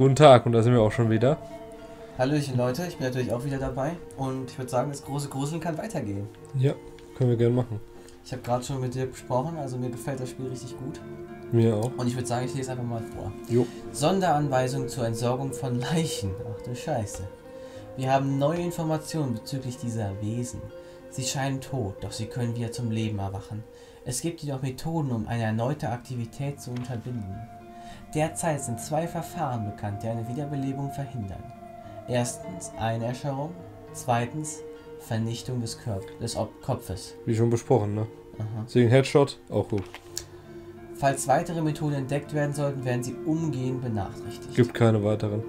guten Tag, und da sind wir auch schon wieder. Hallöchen Leute, ich bin natürlich auch wieder dabei und ich würde sagen, das große Gruseln kann weitergehen. Ja, können wir gerne machen. Ich habe gerade schon mit dir besprochen, also mir gefällt das Spiel richtig gut. Mir auch. Und ich würde sagen, ich lese einfach mal vor. Jo. Sonderanweisung zur Entsorgung von Leichen. Ach du Scheiße. Wir haben neue Informationen bezüglich dieser Wesen. Sie scheinen tot, doch sie können wieder zum Leben erwachen. Es gibt jedoch Methoden, um eine erneute Aktivität zu unterbinden. Derzeit sind 2 Verfahren bekannt, die eine Wiederbelebung verhindern. Erstens Einäscherung, zweitens Vernichtung des Kopfes. Wie schon besprochen, ne? Aha. Deswegen Headshot, auch gut. Falls weitere Methoden entdeckt werden sollten, werden sie umgehend benachrichtigt. Gibt keine weiteren.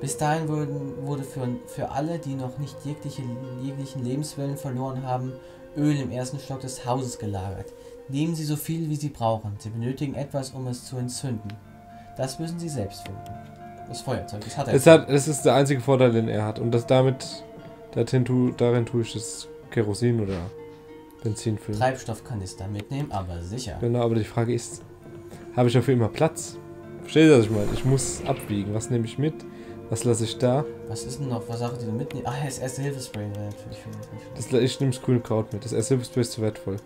Bis dahin wurde für alle, die noch nicht jeglichen Lebenswillen verloren haben, Öl im ersten Stock des Hauses gelagert. Nehmen Sie so viel, wie Sie brauchen. Sie benötigen etwas, um es zu entzünden. Das müssen Sie selbst finden. Das Feuerzeug, das hat er. Das ist der einzige Vorteil, den er hat. Und das damit, darin tue ich das Kerosin oder Benzin füllen. Treibstoffkanister mitnehmen, aber sicher. Genau, aber die Frage ist, habe ich dafür immer Platz? Versteht ihr, was ich meine? Ich muss abwiegen. Was nehme ich mit? Was lasse ich da? Was ist denn noch? Was Sachen, die du mitnehmen? Ah, das Erste-Hilfe-Spray. Ich nehme das grüne Kraut mit. Das Erste-Hilfe-Spray ist zu wertvoll.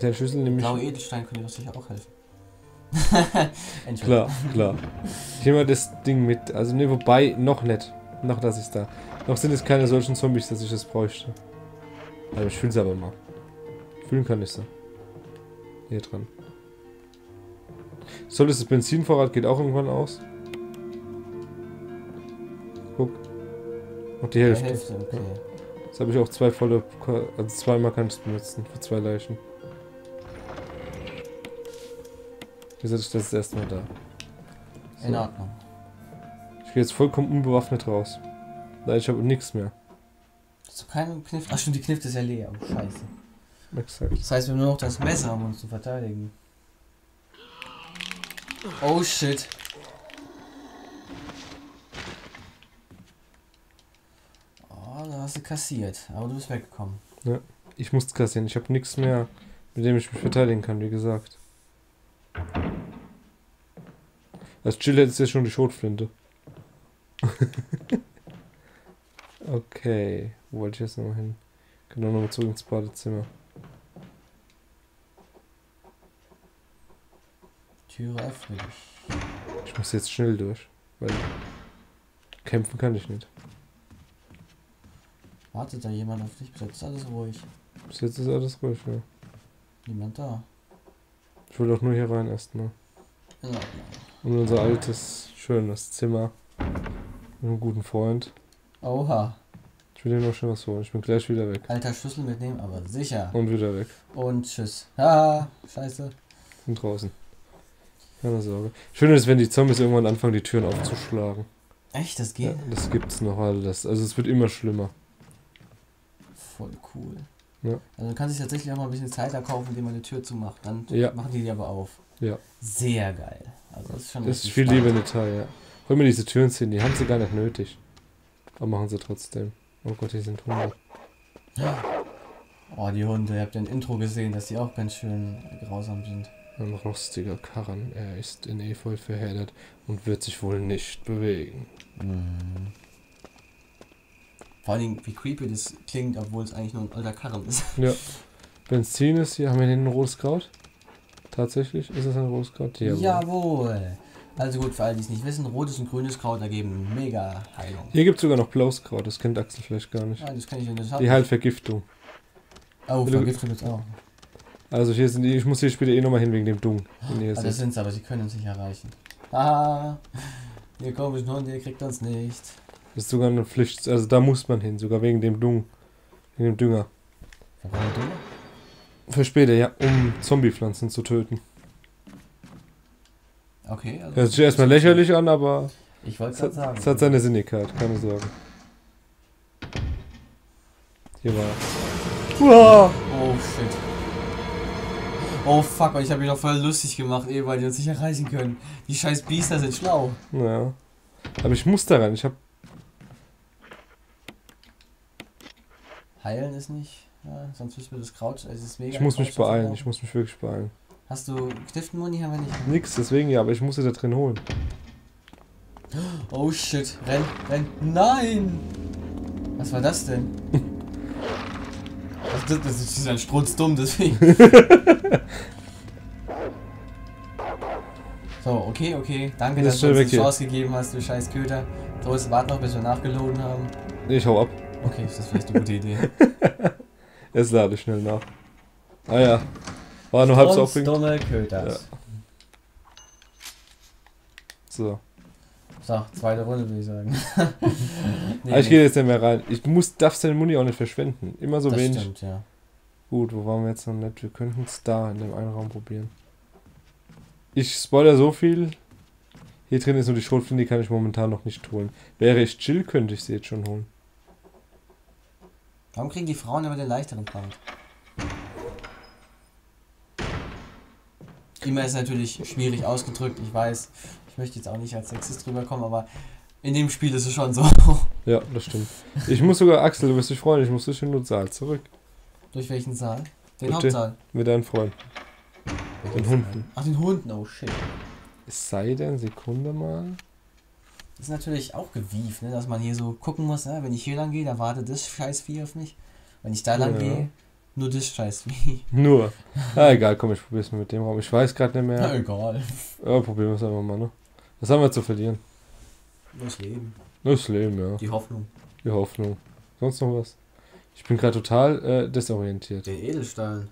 Den Schlüssel nehme ich. Blaue Edelstein könnte sicher auch helfen. Klar, klar. Ich nehme das Ding mit. Also ne, wobei, noch nicht. Noch lasse ich es da. Noch sind es keine solchen Zombies, dass ich das bräuchte. Aber ich fühle es aber mal. Fühlen kann ich so. Hier dran. Soll das Benzinvorrat geht auch irgendwann aus? Guck. Noch die Hälfte. Okay. Jetzt habe ich auch 2 volle. Also 2-mal kann ich es benutzen. Für 2 Leichen. Wie gesagt, ich stelle es erstmal da. So. In Ordnung. Ich gehe jetzt vollkommen unbewaffnet raus. Nein, ich habe nichts mehr. Hast du keinen Kniff? Ach stimmt, die Kniff ist ja leer. Oh, scheiße. Exakt. Das heißt, wir haben nur noch das Messer, um uns zu verteidigen. Oh shit. Oh, da hast du kassiert. Aber du bist weggekommen. Ja, ich musste kassieren. Ich habe nichts mehr, mit dem ich mich verteidigen kann, wie gesagt. Das Chill ist ja schon die Schrotflinte. Okay, wo wollte ich jetzt nochmal hin? Genau, nochmal zurück ins Badezimmer. Türe öffne ich. Ich muss jetzt schnell durch, weil kämpfen kann ich nicht. Wartet da jemand auf dich? Bis jetzt ist alles ruhig. Bis jetzt ist alles ruhig, ja. Niemand da. Ich will doch nur hier rein erstmal. Genau. Und unser altes, schönes Zimmer. Mit einem guten Freund. Oha. Ich will dir noch schön was holen. Ich bin gleich wieder weg. Alter Schlüssel mitnehmen, aber sicher. Und wieder weg. Und tschüss. Haha, scheiße. Und draußen. Keine Sorge. Schön ist, wenn die Zombies irgendwann anfangen, die Türen aufzuschlagen. Echt, das geht? Ja, das gibt's noch alles. Also es wird immer schlimmer. Voll cool. Ja. Also man kann sich tatsächlich auch mal ein bisschen Zeit erkaufen, indem man eine Tür zumacht. Dann ja. Machen die aber auf. Ja. Sehr geil. Also das ist schon das ist viel Liebe in Detail, ja. Hol mir diese Türen ziehen, die haben sie gar nicht nötig. Aber machen sie trotzdem. Oh Gott, hier sind Hunde. Oh, die Hunde, ihr habt ja ein Intro gesehen, dass die auch ganz schön grausam sind. Ein rostiger Karren, er ist in Efeu verheddert und wird sich wohl nicht bewegen. Mhm. Vor allem, wie creepy das klingt, obwohl es eigentlich nur ein alter Karren ist. Ja. Benzin ist hier, haben wir hinten ein rotes Kraut? Tatsächlich? Ist es ein rotes Kraut? Jawohl. Jawohl. Also gut, für alle, die es nicht wissen, rotes und grünes Kraut ergeben mega Heilung. Hier gibt es sogar noch blaues Kraut, das kennt Axel vielleicht gar nicht. Ja, das kann ich nicht. Die halt Vergiftung. Oh, Vergiftung jetzt auch. Also hier sind die, ich muss hier später eh nochmal hin wegen dem Dung. Also das sind sie, aber sie können uns nicht erreichen. Ah, ihr komischen Hunde, ihr kriegt uns nicht. Das ist sogar eine Pflicht, also da muss man hin, sogar wegen dem Dung. Wegen dem Dünger. Für später, ja, um Zombiepflanzen zu töten. Okay, also. Hört sich erstmal lächerlich an, aber. Ich wollte gerade sagen. Es hat seine Sinnigkeit, keine Sorge. Hier war's. Uah! Oh shit. Oh fuck, ich habe mich doch voll lustig gemacht, eh, weil die uns nicht erreichen können. Die scheiß Biester sind schlau. Ja. Aber ich muss daran, ich hab. Heilen ist nicht. Ja, sonst müssen wir das Kraut, es ist mega. Ich muss mich beeilen, ich muss mich wirklich beeilen. Hast du Kniftenmuni? Haben wir nicht. Nix, deswegen ja, aber ich muss sie da drin holen. Oh shit. Renn, renn. Nein! Was war das denn? Das ist ein Strunzdumm, deswegen. So, okay, okay. Danke, dass du uns die Chance gegeben hast, du scheiß Köter. So, jetzt warte noch, bis wir nachgeladen haben. Ich hau ab. Okay, das ist vielleicht eine gute Idee. Jetzt lade ich schnell nach. Ah ja. War nur halb so aufregend. Dumme Köters. Ja. So. So, zweite Runde würde ich sagen. Nee, ich gehe jetzt nicht mehr rein. Ich darf seine Muni auch nicht verschwenden. Immer so das wenig. Stimmt, ja. Gut, wo waren wir jetzt noch nicht? Wir könnten es da in dem einen Raum probieren. Ich spoilere so viel. Hier drin ist nur die Schrotflinte, die kann ich momentan noch nicht holen. Wäre ich chill, könnte ich sie jetzt schon holen. Warum kriegen die Frauen immer den leichteren Part? Immer ist natürlich schwierig ausgedrückt, ich weiß. Ich möchte jetzt auch nicht als Sexist drüber kommen, aber in dem Spiel ist es schon so. Ja, das stimmt. Ich muss sogar, Axel, du wirst dich freuen, ich muss durch den Saal zurück. Durch welchen Saal? Den Hauptsaal? Mit deinen Freunden. Den Hunden. Ach, den Hunden, oh shit. Es sei denn, Sekunde mal. Ist natürlich auch gewieft, ne? Dass man hier so gucken muss, ne? Wenn ich hier lang gehe, dann wartet das Scheißvieh auf mich. Wenn ich da lang gehe, nur das Scheißvieh. Nur? Ah, egal, komm, ich probier's mal mit dem Raum. Ich weiß gerade nicht mehr. Na, egal. Ja, probieren wir es einfach mal, ne? Was haben wir zu verlieren? Nur das Leben. Nur das Leben, ja. Die Hoffnung. Die Hoffnung. Sonst noch was? Ich bin gerade total desorientiert. Den Edelstein.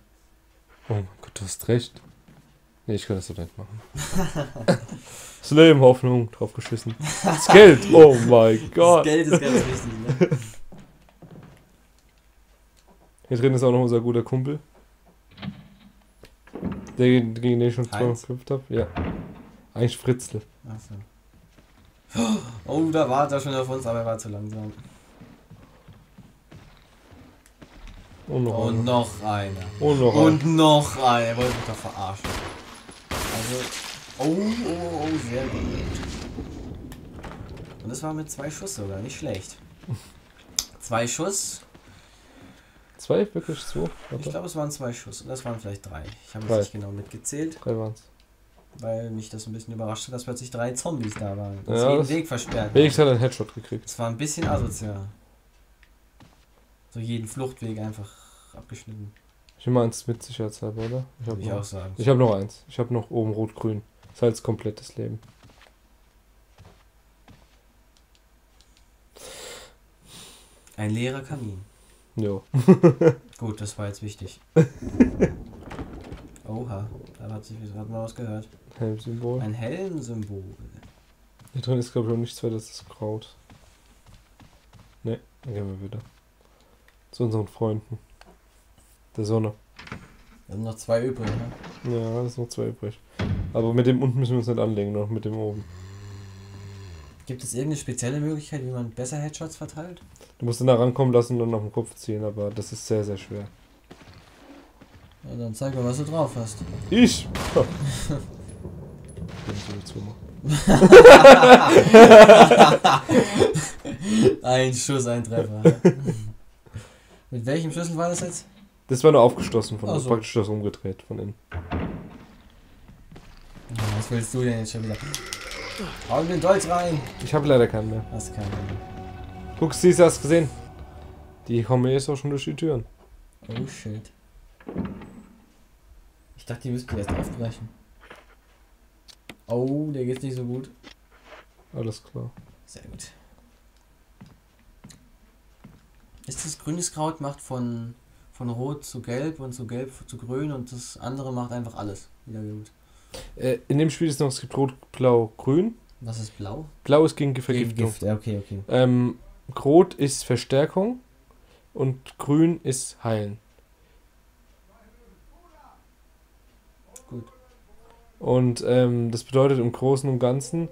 Oh mein Gott, du hast recht. Nee, ich kann das doch nicht machen. Das Leben, Hoffnung, drauf geschissen. Das Geld, oh mein Gott. Das Geld ist ganz wichtig, ne? Hier drin ist auch noch unser guter Kumpel. Der, gegen den ich schon zweimal gekämpft habe. Ja. Eigentlich Fritzle. Ach so. Oh, da war er schon auf uns, aber er war zu langsam. Und noch einer. Und noch einer. Und noch einer. Und noch einer. Er wollte mich doch verarschen. Also. Oh, sehr gut. Und das war mit 2 Schuss sogar, nicht schlecht. 2 Schuss. 2? Wirklich 2? Warte. Ich glaube, es waren 2 Schuss. Und das waren vielleicht 3. Ich habe es nicht genau mitgezählt. 3 waren es. Weil mich das ein bisschen überrascht hat, dass plötzlich 3 Zombies da waren. Und ja, jeden Weg versperrt. Felix hat einen Headshot gekriegt. Das war ein bisschen asozial. So jeden Fluchtweg einfach abgeschnitten. Ich nehme mal eins mit sicherheitshalber, oder? Ich habe noch, hab noch eins. Ich habe noch oben rot-grün. Das heißt komplettes Leben. Ein leerer Kamin. Jo. Gut, das war jetzt wichtig. Oha, da hat sich gerade mal was gehört. Helmsymbol. Ein Helmsymbol. Hier drin ist glaube ich noch nichts weiter, das ist Kraut. Ne, dann gehen wir wieder. Zu unseren Freunden. Der Sonne. Da sind noch 2 übrig, ne? Ja, das sind noch 2 übrig. Aber mit dem unten müssen wir uns nicht anlegen, noch mit dem oben. Gibt es irgendeine spezielle Möglichkeit, wie man besser Headshots verteilt? Du musst ihn da rankommen lassen und auf den Kopf ziehen, aber das ist sehr, sehr schwer. Ja, dann zeig mir, was du drauf hast. Ich? Oh. Ein Schuss, ein Treffer. Mit welchem Schlüssel war das jetzt? Das war nur aufgeschlossen von uns, praktisch das umgedreht von innen. Was willst du denn jetzt schon wieder? Hau in den Dolch rein! Ich habe leider keinen mehr. Hast keinen mehr. Guck, siehst du, hast gesehen? Die kommen jetzt auch schon durch die Türen. Oh shit. Ich dachte, die müssten erst aufbrechen. Oh, der geht's nicht so gut. Alles klar. Sehr gut. Ist das grünes Kraut macht von rot zu gelb und zu gelb zu grün und das andere macht einfach alles wieder gut. In dem Spiel ist noch, es gibt rot, blau, grün. Was ist blau? Blau ist gegen Vergiftung. Gift. Okay, okay. Rot ist Verstärkung und grün ist Heilen. Gut. Und das bedeutet im Großen und Ganzen...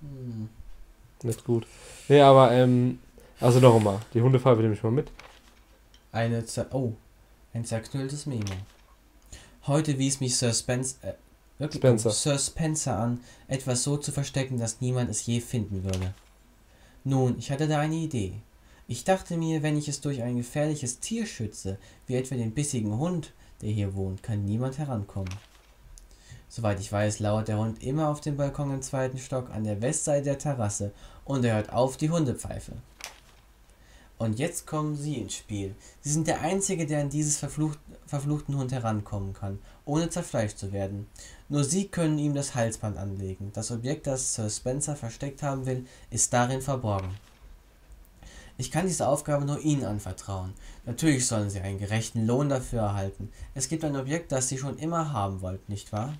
Hm. Nicht gut. Nee, aber also noch einmal, die Hundefarbe nehme ich mal mit. Ein zerknülltes Memo. Heute wies mich Sir Spencer, Sir Spencer an, etwas so zu verstecken, dass niemand es je finden würde. Nun, ich hatte da eine Idee. Ich dachte mir, wenn ich es durch ein gefährliches Tier schütze, wie etwa den bissigen Hund, der hier wohnt, kann niemand herankommen. Soweit ich weiß, lauert der Hund immer auf dem Balkon im zweiten Stock an der Westseite der Terrasse und er hört auf die Hundepfeife. Und jetzt kommen Sie ins Spiel. Sie sind der Einzige, der an dieses verfluchten Hund herankommen kann, ohne zerfleischt zu werden. Nur Sie können ihm das Halsband anlegen. Das Objekt, das Sir Spencer versteckt haben will, ist darin verborgen. Ich kann diese Aufgabe nur Ihnen anvertrauen. Natürlich sollen Sie einen gerechten Lohn dafür erhalten. Es gibt ein Objekt, das Sie schon immer haben wollten, nicht wahr?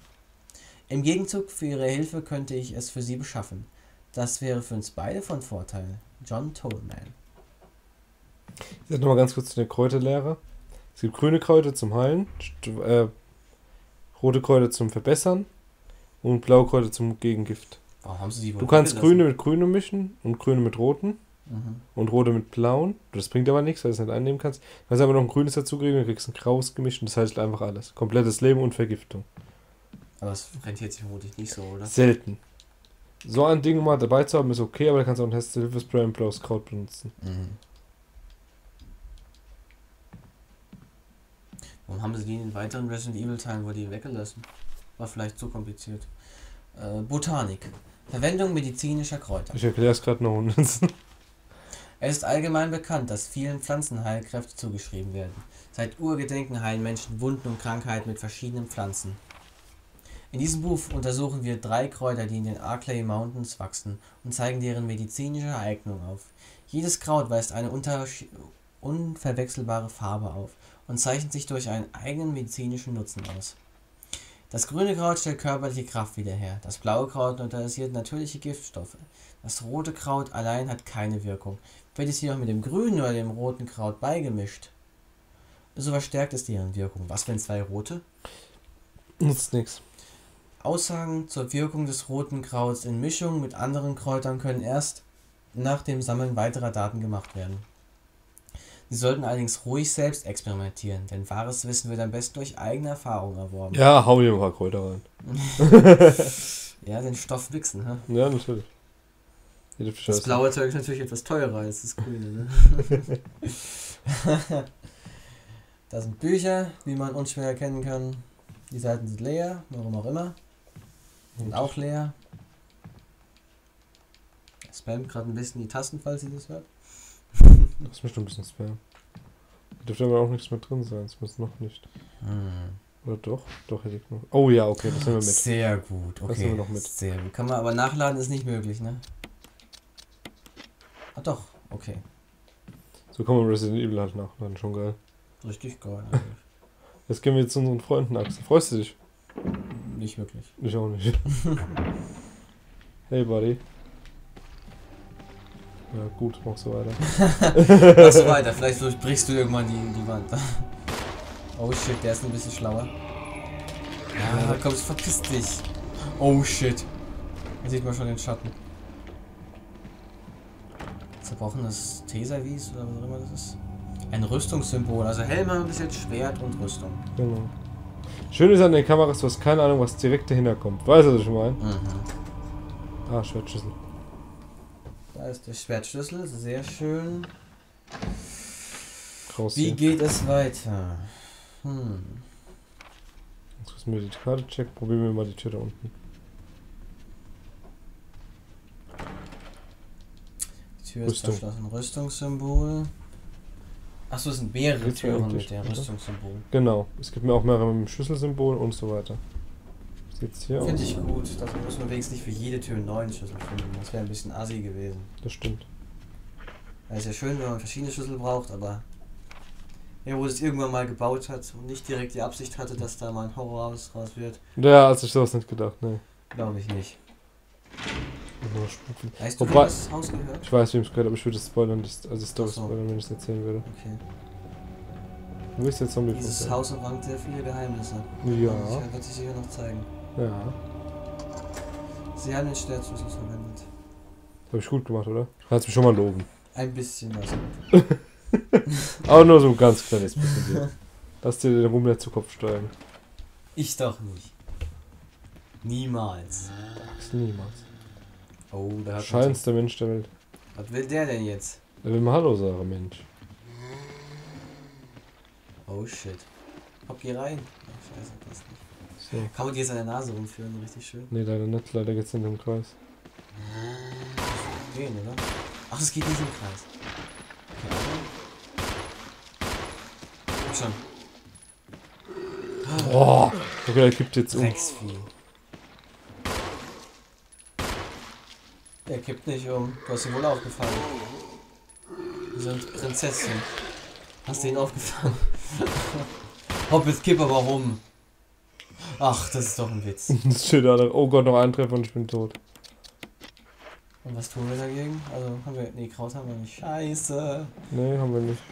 Im Gegenzug für Ihre Hilfe könnte ich es für Sie beschaffen. Das wäre für uns beide von Vorteil. John Tolman. Ich sage nochmal ganz kurz zu der Kräuterlehre. Es gibt grüne Kräuter zum Heilen, rote Kräuter zum Verbessern und blaue Kräuter zum Gegengift. Oh, haben Sie die wohl du kannst grüne mit grüne mischen und grüne mit roten. Mhm. Und rote mit blauen. Das bringt aber nichts, weil du es nicht einnehmen kannst. Du kannst aber noch ein grünes dazugeben, dann kriegst du ein graues gemischt und das heißt einfach alles. Komplettes Leben und Vergiftung. Aber es rentiert sich vermutlich nicht so, oder? Selten. So ein Ding mal dabei zu haben ist okay, aber da kannst du auch ein Hest Hilfespray und blaues Kraut benutzen. Mhm. Warum haben sie die in den weiteren Resident Evil Teilen wohl die weggelassen? War vielleicht zu kompliziert. Botanik. Verwendung medizinischer Kräuter. Ich erkläre es gerade noch unten. Es ist allgemein bekannt, dass vielen Pflanzen Heilkräfte zugeschrieben werden. Seit Urgedenken heilen Menschen Wunden und Krankheiten mit verschiedenen Pflanzen. In diesem Buch untersuchen wir 3 Kräuter, die in den Arklay Mountains wachsen und zeigen deren medizinische Eignung auf. Jedes Kraut weist eine unverwechselbare Farbe auf und zeichnet sich durch einen eigenen medizinischen Nutzen aus. Das grüne Kraut stellt körperliche Kraft wieder her, das blaue Kraut neutralisiert natürliche Giftstoffe. Das rote Kraut allein hat keine Wirkung. Wird es jedoch mit dem grünen oder dem roten Kraut beigemischt, so verstärkt es deren Wirkung. Was, wenn 2 rote? Nutzt nichts. Aussagen zur Wirkung des roten Krauts in Mischung mit anderen Kräutern können erst nach dem Sammeln weiterer Daten gemacht werden. Sie sollten allerdings ruhig selbst experimentieren, denn wahres Wissen wird am besten durch eigene Erfahrung erworben. Ja, hau mir ein paar Kräuter rein. Ja, den Stoff wichsen, hä? Ja, natürlich. Das blaue Zeug ist natürlich etwas teurer als das grüne, ne? Da sind Bücher, wie man unschwer erkennen kann. Die Seiten sind leer, warum auch immer. Die sind auch leer. Spammt gerade ein bisschen die Tasten, falls ihr das hört. Das ist bestimmt ein bisschen Spam. Da dürfte aber auch nichts mehr drin sein, das muss noch nicht. Oder doch? Doch, hätte ich noch. Oh ja, okay, das nehmen wir mit. Sehr gut, okay. Das nehmen wir noch mit. Sehr gut. Kann man aber nachladen, ist nicht möglich, ne? Ah doch, okay. So kann man Resident Evil halt nachladen, schon geil. Richtig geil eigentlich. Jetzt gehen wir jetzt zu unseren Freunden, Axel. Freust du dich? Nicht wirklich. Ich auch nicht. Hey, Buddy. Ja gut, mach so weiter. Mach so weiter, vielleicht brichst du irgendwann die Wand. Oh shit, der ist ein bisschen schlauer. Ja, komm, verpiss dich. Oh shit. Da sieht man schon den Schatten. Zerbrochenes Teservies oder was auch immer das ist. Ein Rüstungssymbol, also Helm haben bis jetzt Schwert und Rüstung. Genau. Schön ist an den Kameras, du hast keine Ahnung, was direkt dahinter kommt. Weißt du, was ich meine? Mhm. Ah, Schwertschüssel. Da ist der Schwertschlüssel, sehr schön. Wie geht es weiter? Jetzt müssen wir die Karte checken, probieren wir mal die Tür da unten. Die Tür ist verschlossen, Rüstungssymbol. Achso, es sind mehrere Türen mit dem Rüstungssymbol. Genau, es gibt mir auch mehrere mit dem Schlüsselsymbol und so weiter. Finde ich gut, dafür muss man wenigstens nicht für jede Tür einen neuen Schlüssel finden. Das wäre ein bisschen assi gewesen. Das stimmt. Das ist ja schön, wenn man verschiedene Schlüssel braucht, aber wer wo es irgendwann mal gebaut hat und nicht direkt die Absicht hatte, dass da mal ein Horror raus wird. Ja, also ich sowas nicht gedacht, ne. Glaube ich nicht. Weißt du, wobei, das Haus gehört? Ich weiß, wem es gehört, aber ich würde es spoilern, also Story spoilern, wenn ich es erzählen würde. Okay. Wo ist der Zombie? Dieses Haus umrangt sehr viele Geheimnisse. Ja. Das wird sich sicher noch zeigen. Ja. Sie haben den Schwertschlüssel verwendet. Das habe ich gut gemacht, oder? Kannst du mich schon mal loben. Ein bisschen was. Aber nur so ein ganz kleines bisschen. Lass dir den Rummler zu Kopf steigen. Ich doch nicht. Niemals. Dax, niemals. Oh, da hat scheinster Mensch der Welt. Was will der denn jetzt? Der will mal Hallo sagen, Mensch. Oh shit. Hopp, geh rein. Oh, scheiße, das nicht. So. Kann man die jetzt an der Nase rumführen, richtig schön? Nee, leider nicht, leider geht's in den Kreis. Gehen, oder? Ach, es geht nicht im Kreis. Okay. Komm schon. Oh, okay, der kippt jetzt um. Der kippt nicht um. Du hast ihn wohl aufgefangen. Wir sind Prinzessin. Hast du ihn aufgefangen? Hoppes, kipp aber rum. Ach, das ist doch ein Witz. Das steht da. Oh Gott, noch ein Treffer und ich bin tot. Und was tun wir dagegen? Also haben wir. Nee, Kraut haben wir nicht. Scheiße. Nee, haben wir nicht.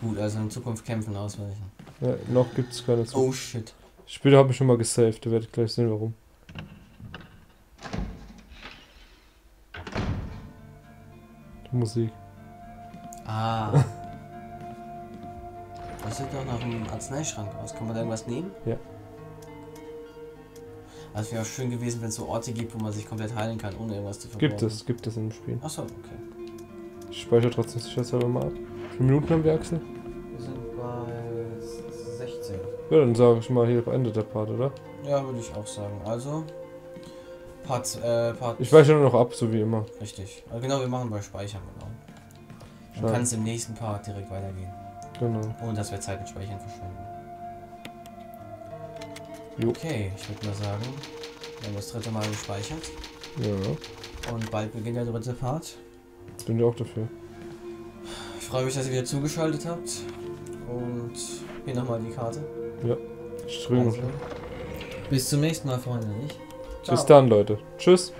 Gut, also in Zukunft kämpfen, ausweichen. Ja, noch gibt es keine Zukunft. Oh shit. Später habe ich schon mal gesaved, ihr werdet gleich sehen warum. Die Musik. Ah. Das sieht doch nach einem Arzneischrank aus. Kann man da irgendwas nehmen? Ja. Also es wäre auch schön gewesen, wenn es so Orte gibt, wo man sich komplett heilen kann, ohne irgendwas zu verbrauchen. Gibt es im Spiel. Achso, okay. Ich speichere trotzdem sicherheitshalber mal ab. Wie viele Minuten haben wir, Axel? Wir sind bei 16. Ja, dann sage ich mal, hier beendet der Part, oder? Ja, würde ich auch sagen. Also, Part... Ich speichere noch ab, so wie immer. Richtig. Also genau, wir machen bei Speichern, genau. Dann kann es im nächsten Part direkt weitergehen. Genau. Ohne dass wir Zeit mit Speichern verschwenden. Okay, ich würde mal sagen, wir haben das dritte Mal gespeichert. Ja. Und bald beginnt der dritte Part. Jetzt bin ich auch dafür. Ich freue mich, dass ihr wieder zugeschaltet habt. Und hier nochmal die Karte. Ja, ich streame. Also, bis zum nächsten Mal, Freunde. Bis dann, Leute. Tschüss.